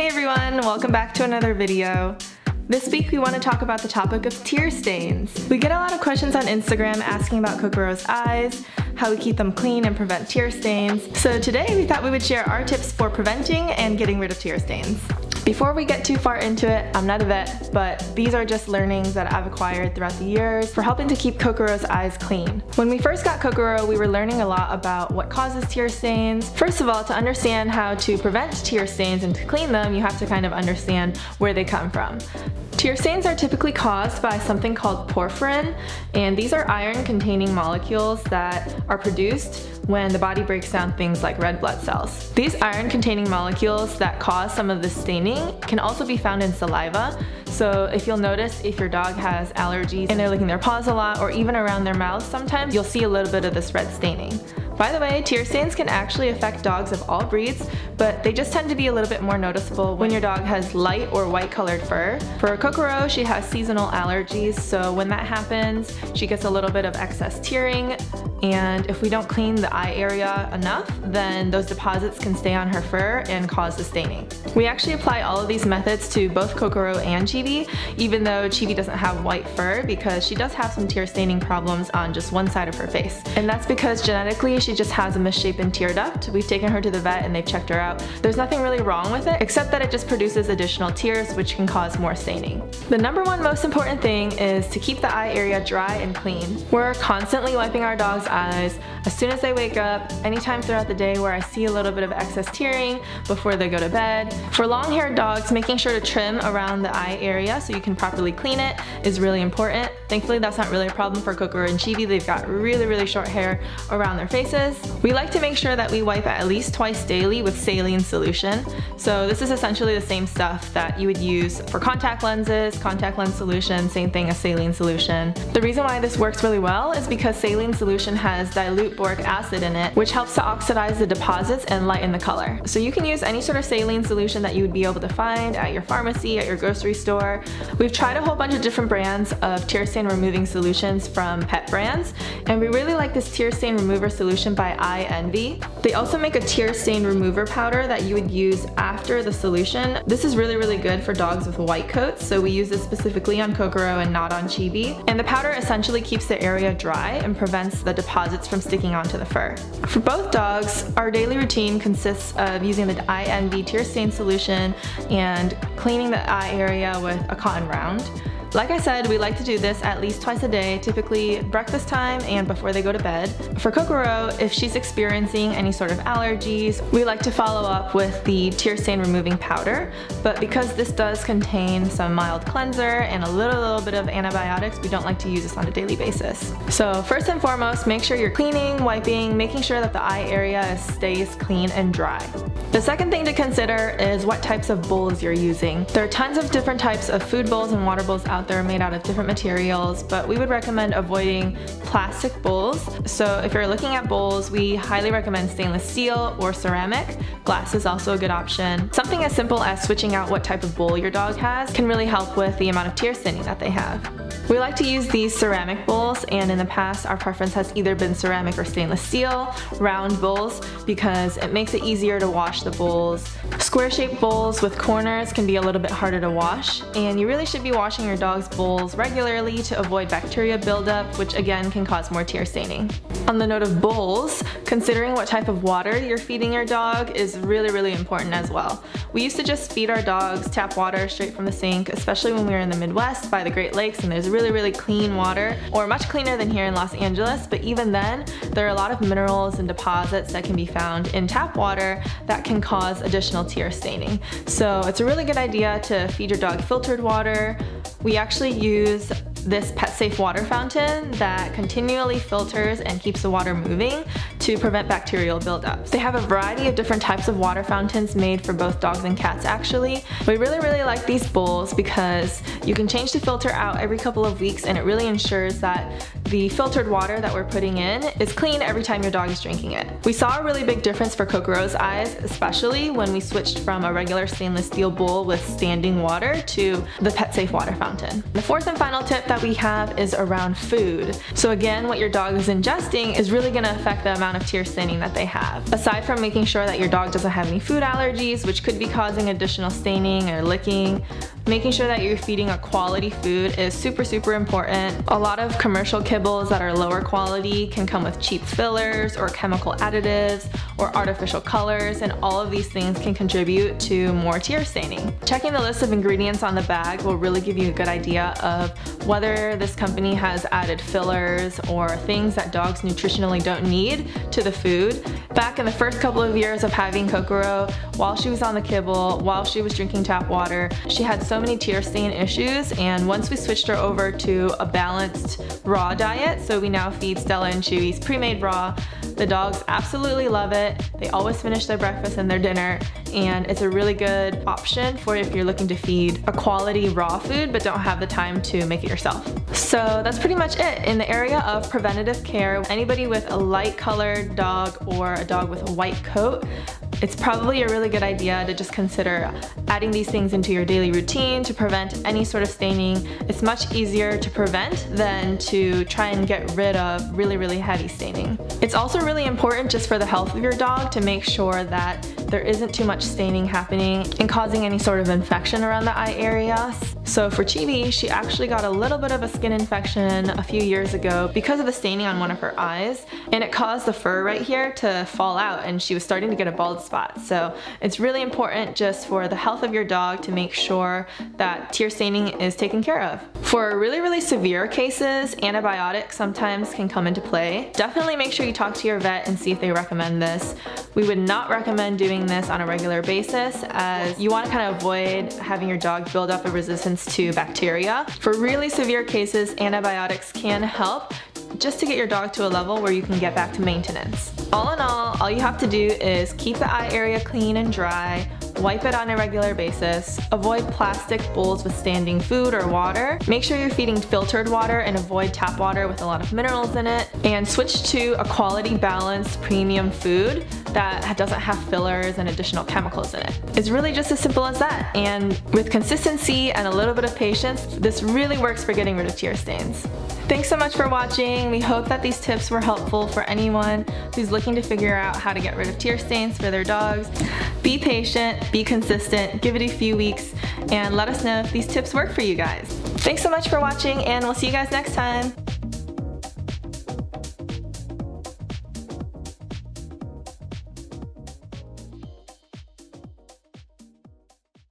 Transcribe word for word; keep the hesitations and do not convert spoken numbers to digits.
Hey everyone, welcome back to another video. This week we want to talk about the topic of tear stains. We get a lot of questions on Instagram asking about Kokoro's eyes, how we keep them clean and prevent tear stains. So today we thought we would share our tips for preventing and getting rid of tear stains. Before we get too far into it, I'm not a vet, but these are just learnings that I've acquired throughout the years for helping to keep Kokoro's eyes clean. When we first got Kokoro, we were learning a lot about what causes tear stains. First of all, to understand how to prevent tear stains and to clean them, you have to kind of understand where they come from. Tear stains are typically caused by something called porphyrin, and these are iron-containing molecules that are produced when the body breaks down things like red blood cells. These iron-containing molecules that cause some of the staining can also be found in saliva. So if you'll notice, if your dog has allergies and they're licking their paws a lot or even around their mouths sometimes, you'll see a little bit of this red staining. By the way, tear stains can actually affect dogs of all breeds, but they just tend to be a little bit more noticeable when your dog has light or white colored fur. For Kokoro, she has seasonal allergies, so when that happens, she gets a little bit of excess tearing, and if we don't clean the eye area enough, then those deposits can stay on her fur and cause the staining. We actually apply all of these methods to both Kokoro and Chibi, even though Chibi doesn't have white fur because she does have some tear staining problems on just one side of her face. And that's because genetically, she She just has a misshapen tear duct. We've taken her to the vet and they've checked her out. There's nothing really wrong with it, except that it just produces additional tears, which can cause more staining. The number one most important thing is to keep the eye area dry and clean. We're constantly wiping our dog's eyes as soon as they wake up, anytime throughout the day where I see a little bit of excess tearing before they go to bed. For long-haired dogs, making sure to trim around the eye area so you can properly clean it is really important. Thankfully, that's not really a problem for Kokoro and Chibi. They've got really, really short hair around their faces. We like to make sure that we wipe at least twice daily with saline solution. So this is essentially the same stuff that you would use for contact lenses, contact lens solution, same thing as saline solution. The reason why this works really well is because saline solution has dilute boric acid in it, which helps to oxidize the deposits and lighten the color. So you can use any sort of saline solution that you would be able to find at your pharmacy, at your grocery store. We've tried a whole bunch of different brands of tear stain removing solutions from pet brands, and we really like this tear stain remover solution by Eye Envy. They also make a tear stain remover powder that you would use after the solution. This is really, really good for dogs with white coats, so we use this specifically on Kokoro and not on Chibi. And the powder essentially keeps the area dry and prevents the deposits from sticking onto the fur. For both dogs, our daily routine consists of using the Eye Envy tear stain solution and cleaning the eye area with a cotton round. Like I said, we like to do this at least twice a day, typically breakfast time and before they go to bed. For Kokoro, if she's experiencing any sort of allergies, we like to follow up with the tear stain removing powder. But because this does contain some mild cleanser and a little, little bit of antibiotics, we don't like to use this on a daily basis. So first and foremost, make sure you're cleaning, wiping, making sure that the eye area stays clean and dry. The second thing to consider is what types of bowls you're using. There are tons of different types of food bowls and water bowls out They're made out of different materials, but we would recommend avoiding plastic bowls. So if you're looking at bowls, we highly recommend stainless steel or ceramic. Glass is also a good option. Something as simple as switching out what type of bowl your dog has can really help with the amount of tear staining that they have. We like to use these ceramic bowls, and in the past our preference has either been ceramic or stainless steel, round bowls, because it makes it easier to wash the bowls. Square-shaped bowls with corners can be a little bit harder to wash, and you really should be washing your dog's bowls regularly to avoid bacteria buildup, which again can cause more tear staining. On the note of bowls, considering what type of water you're feeding your dog is really, really important as well. We used to just feed our dogs tap water straight from the sink, especially when we were in the Midwest by the Great Lakes and there's really, really clean water, or much cleaner than here in Los Angeles, but even then, there are a lot of minerals and deposits that can be found in tap water that can cause additional tear staining. So it's a really good idea to feed your dog filtered water. We actually use this PetSafe water fountain that continually filters and keeps the water moving to prevent bacterial buildup. They have a variety of different types of water fountains made for both dogs and cats actually. We really, really like these bowls because you can change the filter out every couple of weeks and it really ensures that the filtered water that we're putting in is clean every time your dog is drinking it. We saw a really big difference for Kokoro's eyes, especially when we switched from a regular stainless steel bowl with standing water to the PetSafe water fountain. The fourth and final tip that we have is around food. So again, what your dog is ingesting is really going to affect the amount amount of tear staining that they have. Aside from making sure that your dog doesn't have any food allergies, which could be causing additional staining or licking, making sure that you're feeding a quality food is super, super important. A lot of commercial kibbles that are lower quality can come with cheap fillers or chemical additives or artificial colors, and all of these things can contribute to more tear staining. Checking the list of ingredients on the bag will really give you a good idea of whether this company has added fillers or things that dogs nutritionally don't need to the food. Back in the first couple of years of having Kokoro, while she was on the kibble, while she was drinking tap water, she had so many tear stain issues, and once we switched her over to a balanced raw diet, so we now feed Stella and Chewy's pre-made raw, the dogs absolutely love it. They always finish their breakfast and their dinner, and it's a really good option for if you're looking to feed a quality raw food but don't have the time to make it yourself. So that's pretty much it. In the area of preventative care, anybody with a light colored dog or a dog with a white coat, it's probably a really good idea to just consider adding these things into your daily routine to prevent any sort of staining. It's much easier to prevent than to try and get rid of really, really heavy staining. It's also really important just for the health of your dog to make sure that there isn't too much staining happening and causing any sort of infection around the eye area. So for Chibi, she actually got a little bit of a skin infection a few years ago because of the staining on one of her eyes, and it caused the fur right here to fall out, and she was starting to get a bald spot. So it's really important just for the health of your dog to make sure that tear staining is taken care of. For really, really severe cases, antibiotics sometimes can come into play. Definitely make sure you talk to your vet and see if they recommend this. We would not recommend doing this on a regular basis, as you want to kind of avoid having your dog build up a resistance to bacteria. For really severe cases, antibiotics can help just to get your dog to a level where you can get back to maintenance. All in all, all you have to do is keep the eye area clean and dry, wipe it on a regular basis, avoid plastic bowls with standing food or water, make sure you're feeding filtered water and avoid tap water with a lot of minerals in it, and switch to a quality, balanced, premium food that doesn't have fillers and additional chemicals in it. It's really just as simple as that, and with consistency and a little bit of patience, this really works for getting rid of tear stains. Thanks so much for watching. We hope that these tips were helpful for anyone who's looking to figure out how to get rid of tear stains for their dogs. Be patient, be consistent, give it a few weeks, and let us know if these tips work for you guys. Thanks so much for watching, and we'll see you guys next time.